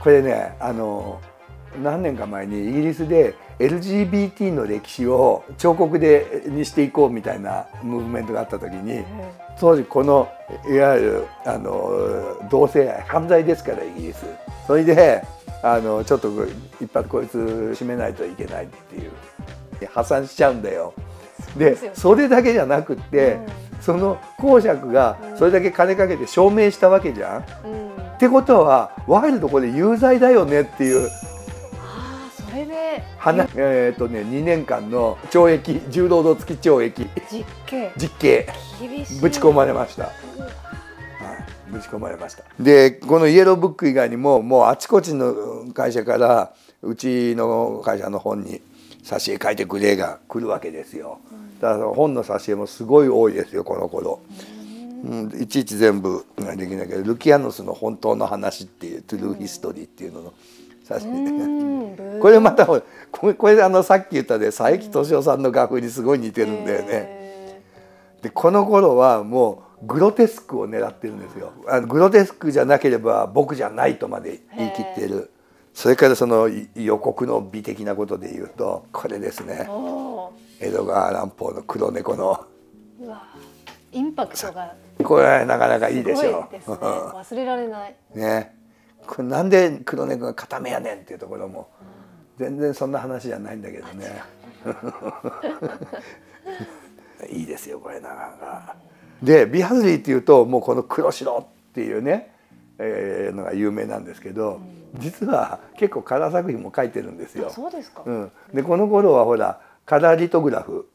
これね、何年か前にイギリスで LGBT の歴史を彫刻でにしていこうみたいなムーブメントがあった時に、当時このいわゆる同性愛犯罪ですからイギリス、それでちょっと一発こいつ締めないといけないっていう破産しちゃうんだよ。でそれだけじゃなくって、その公爵がそれだけ金かけて証明したわけじゃん。ってことはワイルドこれ有罪だよねっていう。2年間の懲役、重労働付き懲役、実刑ぶち込まれました。ぶち込まれました。でこのイエローブック以外にももうあちこちの会社からうちの会社の本に挿絵書いてくれが来るわけですよ。だから本の挿絵もすごい多いですよこの頃。いちいち全部できないけど「ルキアノスの本当の話」っていう「トゥルーヒストリー」っていうのの。これまたこれさっき言ったで佐伯敏夫さんの画風にすごい似てるんだよね。でこの頃はもうグロテスクを狙ってるんですよ。グロテスクじゃなければ僕じゃないとまで言い切ってる。それからその予告の美的なことでいうとこれですね、エドガー・アラン・ポーの「黒猫」のインパクトがこれはなかなかいいでしょう。忘れられないね。これなんで黒猫が固めやねんっていうところも全然そんな話じゃないんだけどねいいですよこれなかなか。でビハズリーっていうともうこの黒白っていうね、のが有名なんですけど、実は結構カラー作品も描いてるんですよ。そうですか。でこの頃はほらカラーリトグラフ、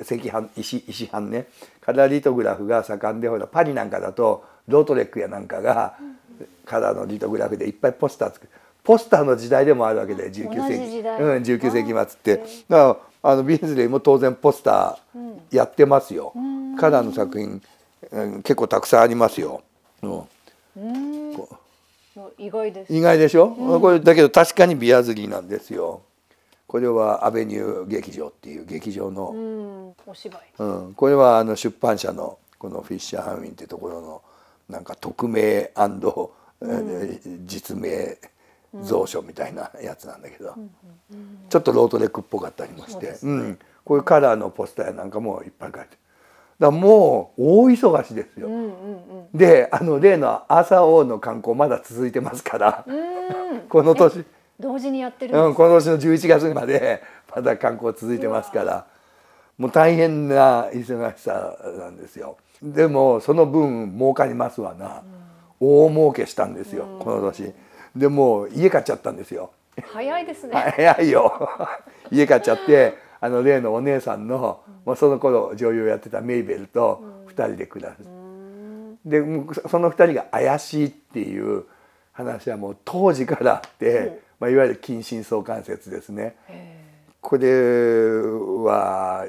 石版、石版ね、カラーリトグラフが盛んで、ほらパリなんかだとロートレックやなんかが。カラーのリトグラフでいっぱいポスター作る、ポスターの時代でもあるわけで19世紀末って。だからビーズレイも当然ポスターやってますよ。カラーの作品結構たくさんありますよ。意外です。意外でしょ、これだけど確かにビアズリーなんですよ。これはアベニュー劇場っていう劇場のお芝居。これは出版社のこのフィッシャーハンウィンってところのなんか匿名&実名蔵書みたいなやつなんだけど、ちょっとロートレックっぽかったりもして、こういうカラーのポスターなんかもいっぱい描いて、だからもう大忙しですよ。で例のアーサー王の観光まだ続いてますからこの年同時にやってるんです。この年の11月までまだ観光続いてますから、もう大変な忙しさなんですよ。でもその分儲かりますわな、大儲けしたんですよこの年で。もう家買っちゃったんですよ。早いですね。早いよ家買っちゃって、例のお姉さんの、その頃女優やってたメイベルと2人で暮らす。でその2人が怪しいっていう話はもう当時からあって、いわゆる近親相関説ですね。これは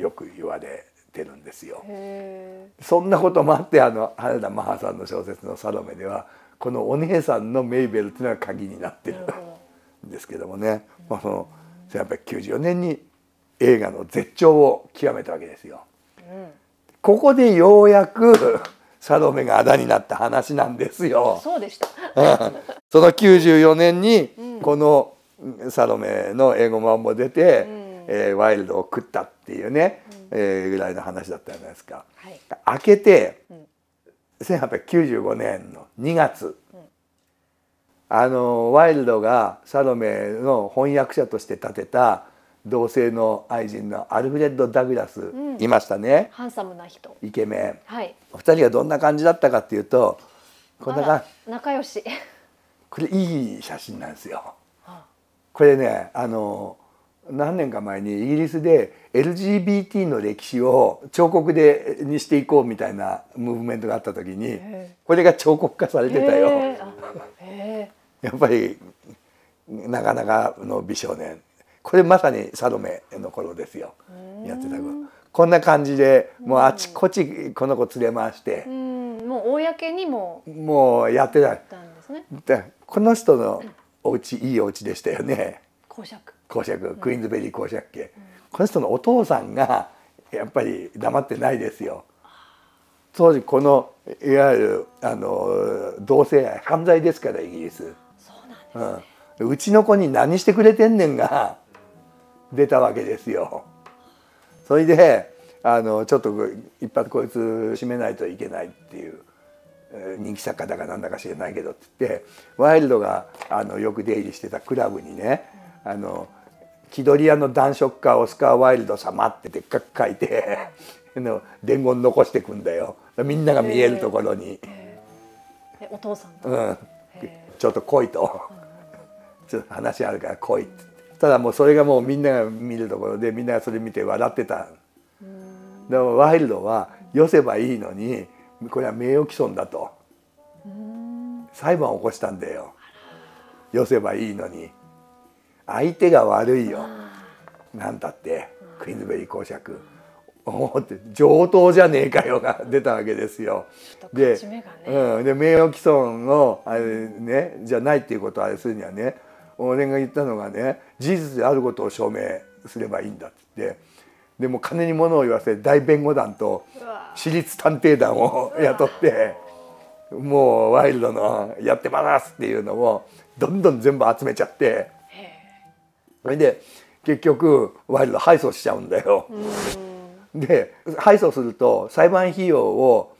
よく言われてるんですよ。そんなこともあって原田マハさんの小説の「サロメ」ではこのお姉さんのメイベルっていうのが鍵になってるんですけどもね。その1894年に映画の絶頂を極めたわけですよ。ここでようやくサロメがあだになった話なんですよ。そうでしたその94年にこのサロメの英語版も出て、ワイルドを食ったっていうね、ぐらいの話だったじゃないですか。明けて1895年の2月、ワイルドがサロメの翻訳者として立てた同性の愛人のアルフレッド・ダグラス、いましたね。ハンサムな人、イケメン、2人がどんな感じだったかっていうと、こんな感じ。仲良しこれいい写真なんですよ。これね、何年か前にイギリスで LGBT の歴史を彫刻でにしていこうみたいなムーブメントがあった時にこれが彫刻化されてたよやっぱりなかなかの美少年、これまさにサロメの頃ですよやってた頃。こんな感じでもうあちこちこの子連れ回して、もう公にもうやってたんですね。この人のお家いいお家でしたよね。公爵クイーンズベリー公爵家、この人のお父さんがやっぱり黙ってないですよ。当時このいわゆる同性愛犯罪ですからイギリス。そうなんですね。うちの子に何してくれてんねんが出たわけですよ。それでちょっと一発こいつ締めないといけないっていう、人気作家だかなんだか知らないけどって言って、ワイルドがよく出入りしてたクラブにね、気取り屋の男色家オスカー・ワイルド様ってでっかく書いて伝言残してくんだよ、みんなが見えるところに。お父さんが「ちょっと来い」と。ちょっと話あるから来いって。ただもうそれがもうみんなが見るところで、みんながそれ見て笑ってた。でもワイルドは寄せばいいのに、これは名誉毀損だと裁判を起こしたんだよ。寄せばいいのに相手が悪いよ、なんたってクイーンズベリー公爵おって上等じゃねえかよが出たわけですよ。で、名誉毀損をあれ、ね、じゃないっていうことをあれするにはね、俺が言ったのがね、事実であることを証明すればいいんだって言って、でも金に物を言わせ大弁護団と私立探偵団を雇って、もうワイルドのやってますっていうのをどんどん全部集めちゃって、それで結局ワイルド敗訴しちゃうんだよ。で敗訴すると裁判費用を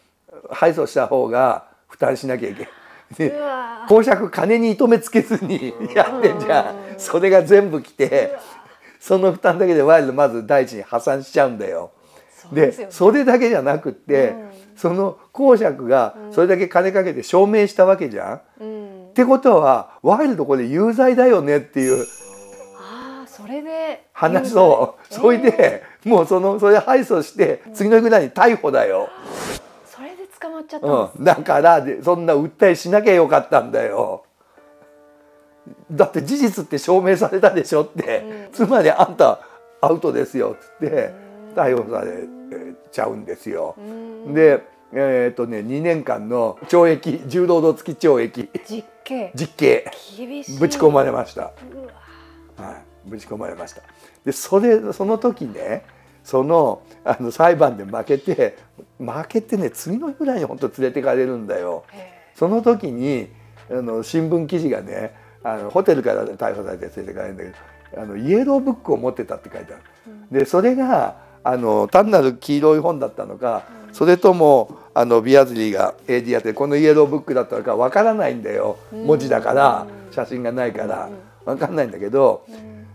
敗訴した方が負担しなきゃいけない。公爵金に糸目つけずにやってんじゃん。それが全部来て、その負担だけでワイルドまず第一に破産しちゃうんだよ。でそれだけじゃなくって、その公爵がそれだけ金かけて証明したわけじゃん。ってことはワイルドこれ有罪だよねっていう。それで話を、それでもうそれで敗訴して、次の日ぐらいに逮捕だよ。それで捕まっちゃったんです。だからそんな訴えしなきゃよかったんだよ。だって事実って証明されたでしょって、つまりあんたアウトですよっつって逮捕されちゃうんですよ。で2年間の懲役、重労働付き懲役、実刑ぶち込まれました。はい。ぶち込まれました。でその時ね、裁判で負けてね、次の日ぐらいに本当連れてかれるんだよ。その時に新聞記事がね、ホテルから逮捕されて連れてかれるんだけど、イエローブックを持ってたって書いてある。でそれが単なる黄色い本だったのか、それともビアズリーが AD やってこのイエローブックだったのかわからないんだよ。文字だから写真がないからわかんないんだけど。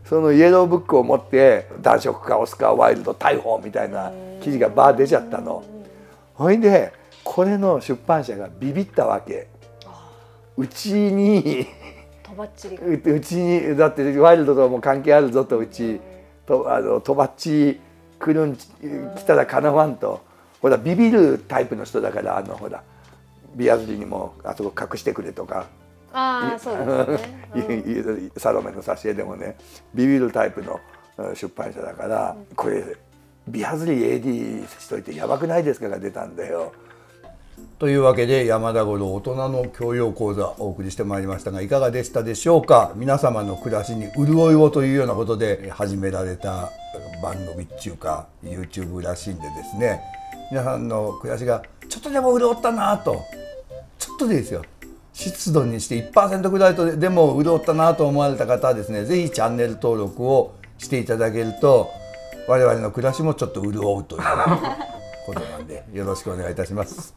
そのイエローブックを持って男色家オスカー・ワイルド逮捕みたいな記事がバー出ちゃったの。ほいでこれの出版社がビビったわけ。うちにとばっちりだってワイルドとも関係あるぞと、うちとばっち来たらかなわんと。ほらビビるタイプの人だから、ほらビアズリにもあそこ隠してくれとか。サロメの挿絵でもね、ビビるタイプの出版社だから、これビアズリー AD しといてやばくないですかが出たんだよ。というわけで山田五郎大人の教養講座お送りしてまいりましたが、いかがでしたでしょうか。皆様の暮らしに潤いをというようなことで始められた番組っていうか YouTube らしいんでですね、皆さんの暮らしがちょっとでも潤ったなと、ちょっとでいいですよ。湿度にして 1% ぐらいとでも潤ったなと思われた方はですね、是非チャンネル登録をしていただけると我々の暮らしもちょっと潤うということなんでよろしくお願いいたします。